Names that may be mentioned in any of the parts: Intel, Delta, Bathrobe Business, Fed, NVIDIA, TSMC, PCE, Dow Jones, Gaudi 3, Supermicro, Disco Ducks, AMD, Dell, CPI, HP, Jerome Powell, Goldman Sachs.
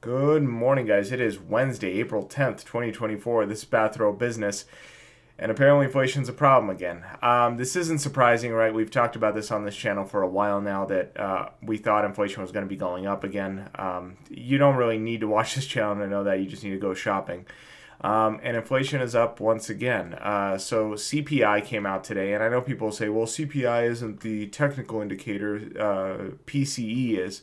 Good morning, guys. It is Wednesday, April 10th, 2024. This is Bathrobe Business, and apparently inflation's a problem again. This isn't surprising, right? We've talked about this on this channel for a while now that we thought inflation was going to be going up again. You don't really need to watch this channel to know that. You just need to go shopping. And inflation is up once again. So CPI came out today, and I know people say, well, CPI isn't the technical indicator, PCE is.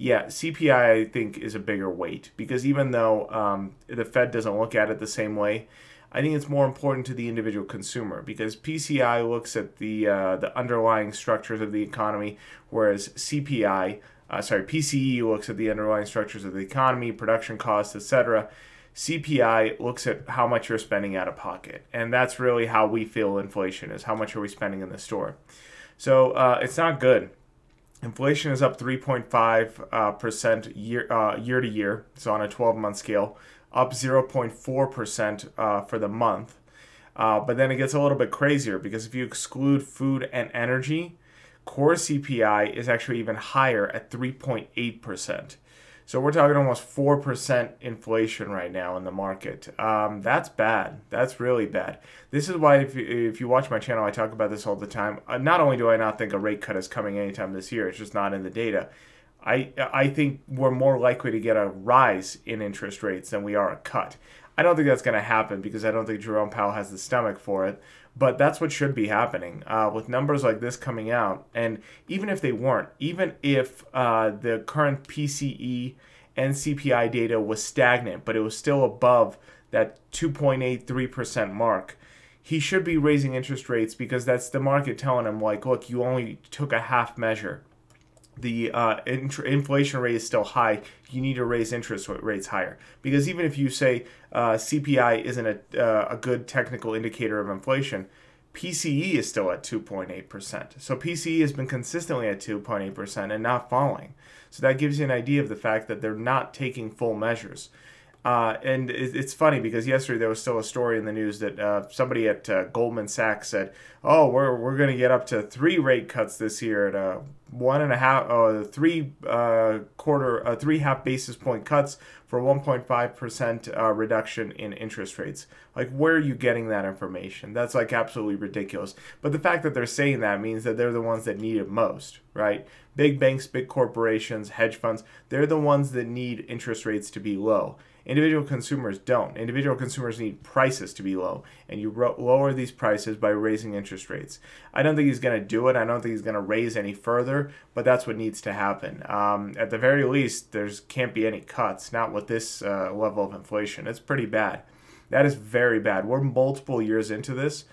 Yeah, CPI, I think, is a bigger weight because even though the Fed doesn't look at it the same way, I think it's more important to the individual consumer because PCI looks at the underlying structures of the economy, whereas PCE looks at the underlying structures of the economy, production costs, etc. CPI looks at how much you're spending out of pocket, and that's really how we feel inflation is. How much are we spending in the store? So it's not good. Inflation is up 3.5% year to year, so on a 12-month scale, up 0.4% for the month. But then it gets a little bit crazier because if you exclude food and energy, core CPI is actually even higher at 3.8%. So we're talking almost 4% inflation right now in the market. That's bad. That's really bad. This is why if you watch my channel, I talk about this all the time. Not only do I not think a rate cut is coming anytime this year, it's just not in the data. I think we're more likely to get a rise in interest rates than we are a cut. I don't think that's going to happen because I don't think Jerome Powell has the stomach for it. But that's what should be happening with numbers like this coming out. And even if they weren't, even if the current PCE and CPI data was stagnant, but it was still above that 2.83% mark, he should be raising interest rates because that's the market telling him, like, look, you only took a half measure. The inflation rate is still high. You need to raise interest rates higher because even if you say CPI isn't a good technical indicator of inflation, PCE is still at 2.8%. So PCE has been consistently at 2.8% and not falling. So that gives you an idea of the fact that they're not taking full measures. And it's funny because yesterday there was still a story in the news that somebody at Goldman Sachs said, "Oh, we're going to get up to 3 rate cuts this year at a 3.5 basis point cuts for 1.5% reduction in interest rates." Like, where are you getting that information? That's like absolutely ridiculous. But the fact that they're saying that means that they're the ones that need it most, right? Big banks, big corporations, hedge funds, they're the ones that need interest rates to be low. Individual consumers don't. Individual consumers need prices to be low, and you lower these prices by raising interest rates. I don't think he's going to do it. I don't think he's going to raise any further, but that's what needs to happen. At the very least, there's can't be any cuts, not with this level of inflation. It's pretty bad. That is very bad. We're multiple years into this,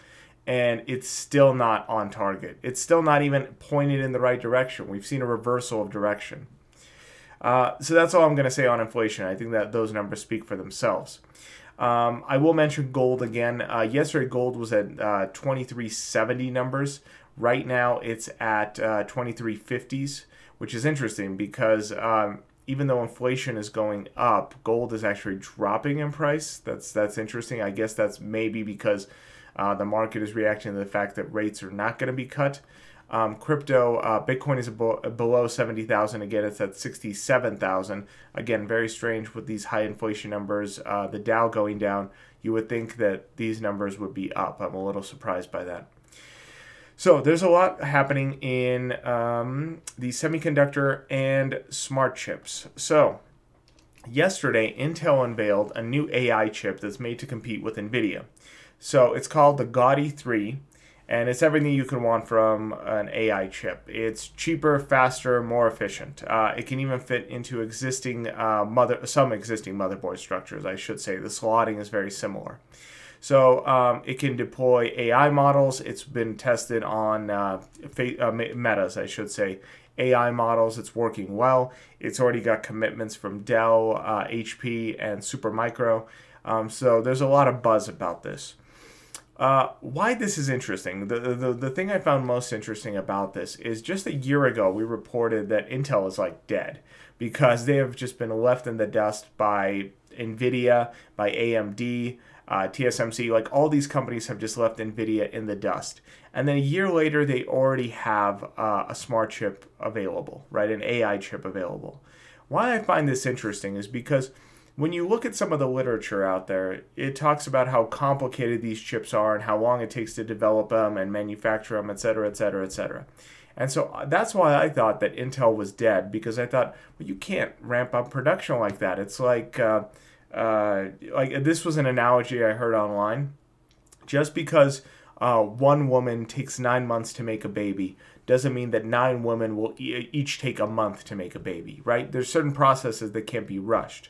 and it's still not on target. It's still not even pointed in the right direction. We've seen a reversal of direction. So that's all I'm going to say on inflation. I think that those numbers speak for themselves. I will mention gold again. Yesterday, gold was at 2370 numbers. Right now, it's at 2350s, which is interesting because even though inflation is going up, gold is actually dropping in price. That's interesting. I guess that's maybe because the market is reacting to the fact that rates are not going to be cut. Crypto, Bitcoin is below 70,000 again. It's at 67,000 again. Very strange with these high inflation numbers. The Dow going down. You would think that these numbers would be up. I'm a little surprised by that. So there's a lot happening in the semiconductor and smart chips. So yesterday, Intel unveiled a new AI chip that's made to compete with NVIDIA. So it's called the Gaudi 3. And it's everything you can want from an AI chip. It's cheaper, faster, more efficient. It can even fit into existing some existing motherboard structures, I should say. The slotting is very similar. So it can deploy AI models. It's been tested on Meta's, I should say. AI models, it's working well. It's already got commitments from Dell, HP, and Supermicro. So there's a lot of buzz about this. Why this is interesting, the thing I found most interesting about this is just a year ago we reported that Intel is like dead because they have just been left in the dust by NVIDIA, by AMD, TSMC, like all these companies have just left NVIDIA in the dust. And then a year later they already have a smart chip available, right, an AI chip available. Why I find this interesting is because when you look at some of the literature out there, it talks about how complicated these chips are and how long it takes to develop them and manufacture them, etc., etc., etc. And so that's why I thought that Intel was dead, because I thought, well, you can't ramp up production like that. It's like this was an analogy I heard online. Just because one woman takes 9 months to make a baby doesn't mean that 9 women will each take a month to make a baby, right? There's certain processes that can't be rushed.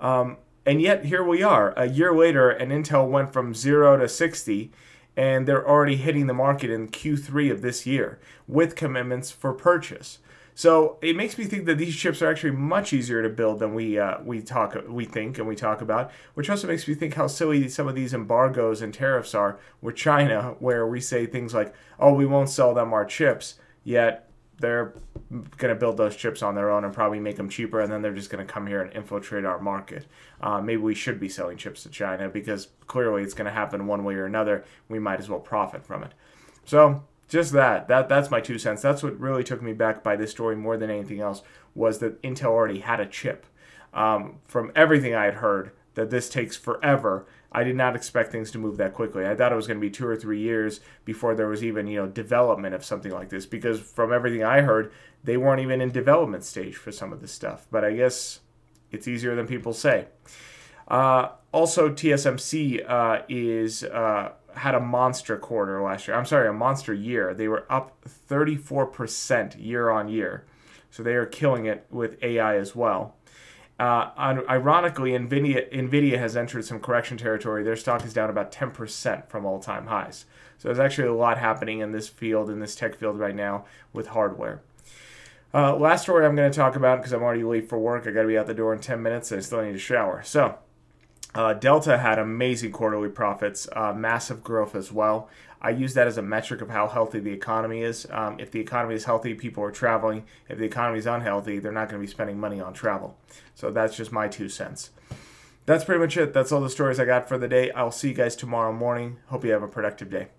And yet here we are, a year later, and Intel went from 0 to 60, and they're already hitting the market in Q3 of this year with commitments for purchase. So it makes me think that these chips are actually much easier to build than we think and talk about, which also makes me think how silly some of these embargoes and tariffs are with China, where we say things like, oh, we won't sell them our chips, yet they're going to build those chips on their own and probably make them cheaper, and then they're just going to come here and infiltrate our market. Maybe we should be selling chips to China, because clearly it's going to happen one way or another. We might as well profit from it. So just that's my 2 cents. That's what really took me back by this story more than anything else, was that Intel already had a chip. From everything I had heard, that this takes forever. I did not expect things to move that quickly. I thought it was going to be 2 or 3 years before there was even, you know, development of something like this, because from everything I heard, they weren't even in development stage for some of this stuff. But I guess it's easier than people say. Also, TSMC had a monster quarter last year. I'm sorry, a monster year. They were up 34% year on year. So they are killing it with AI as well. Ironically, NVIDIA has entered some correction territory. Their stock is down about 10% from all-time highs. So there's actually a lot happening in this field, in this tech field right now with hardware. Last story I'm going to talk about, because I'm already late for work. I've got to be out the door in 10 minutes. I still need a shower. So Delta had amazing quarterly profits, massive growth as well. I use that as a metric of how healthy the economy is. If the economy is healthy, people are traveling. If the economy is unhealthy, they're not going to be spending money on travel. So that's just my 2 cents. That's pretty much it. That's all the stories I got for the day. I'll see you guys tomorrow morning. Hope you have a productive day.